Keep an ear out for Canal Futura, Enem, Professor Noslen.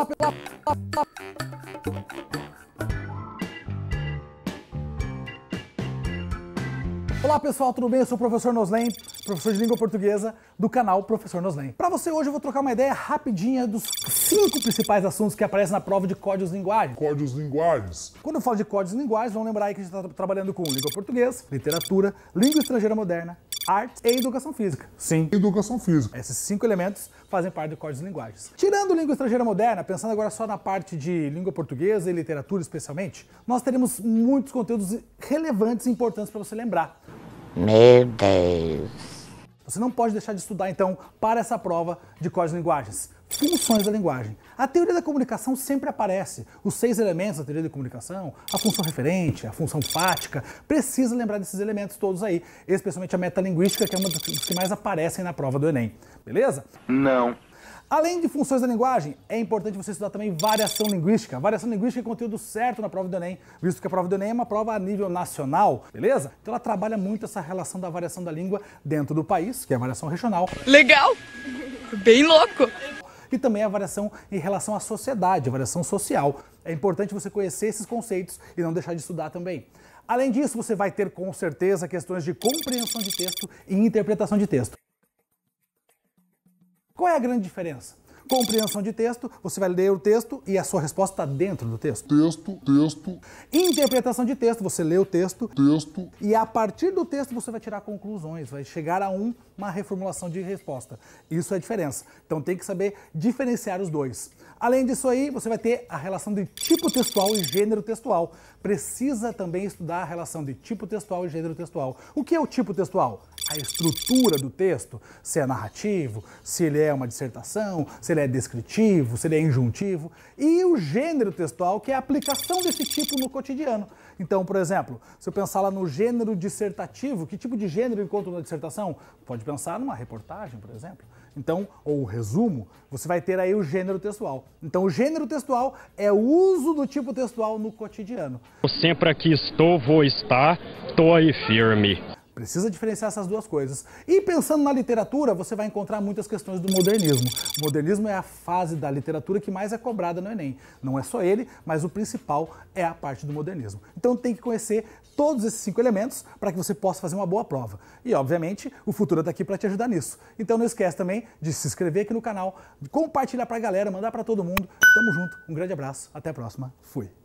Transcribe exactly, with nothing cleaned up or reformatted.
plop, plop, plop, plop. Olá pessoal, tudo bem? Eu sou o Professor Noslen, professor de língua portuguesa do canal Professor Noslen. Para você hoje eu vou trocar uma ideia rapidinha dos cinco principais assuntos que aparecem na prova de códigos linguagens. Códigos linguagens. Quando eu falo de códigos linguagens, vão lembrar aí que a gente está trabalhando com língua portuguesa, literatura, língua estrangeira moderna, arte e educação física. Sim, educação física. Esses cinco elementos fazem parte do código de linguagens. Tirando língua estrangeira moderna, pensando agora só na parte de língua portuguesa e literatura especialmente, nós teremos muitos conteúdos relevantes e importantes para você lembrar. Meu Deus! Você não pode deixar de estudar, então, para essa prova de códigos de linguagens. Funções da linguagem. A teoria da comunicação sempre aparece. Os seis elementos da teoria da comunicação, a função referente, a função fática, precisa lembrar desses elementos todos aí, especialmente a metalinguística, que é uma das que mais aparecem na prova do Enem. Beleza? Não. Além de funções da linguagem, é importante você estudar também variação linguística. Variação linguística é conteúdo certo na prova do Enem, visto que a prova do Enem é uma prova a nível nacional, beleza? Então ela trabalha muito essa relação da variação da língua dentro do país, que é a variação regional. Legal! Bem louco! E também a variação em relação à sociedade, a variação social. É importante você conhecer esses conceitos e não deixar de estudar também. Além disso, você vai ter com certeza questões de compreensão de texto e interpretação de texto. Qual é a grande diferença? Compreensão de texto, você vai ler o texto e a sua resposta está dentro do texto. Texto, texto. Interpretação de texto, você lê o texto. Texto. E a partir do texto você vai tirar conclusões, vai chegar a um, uma reformulação de resposta. Isso é a diferença. Então tem que saber diferenciar os dois. Além disso aí, você vai ter a relação de tipo textual e gênero textual. Precisa também estudar a relação de tipo textual e gênero textual. O que é o tipo textual? A estrutura do texto, se é narrativo, se ele é uma dissertação, se ele é descritivo, se ele é injuntivo. E o gênero textual, que é a aplicação desse tipo no cotidiano. Então, por exemplo, se eu pensar lá no gênero dissertativo, que tipo de gênero eu encontro na dissertação? Pode pensar numa reportagem, por exemplo. Então, ou resumo, você vai ter aí o gênero textual. Então, o gênero textual é o uso do tipo textual no cotidiano. Eu sempre aqui estou, vou estar, estou aí firme. Precisa diferenciar essas duas coisas. E pensando na literatura, você vai encontrar muitas questões do modernismo. O modernismo é a fase da literatura que mais é cobrada no Enem. Não é só ele, mas o principal é a parte do modernismo. Então tem que conhecer todos esses cinco elementos para que você possa fazer uma boa prova. E, obviamente, o Futura está aqui para te ajudar nisso. Então não esquece também de se inscrever aqui no canal, de compartilhar para a galera, mandar para todo mundo. Tamo junto, um grande abraço, até a próxima. Fui!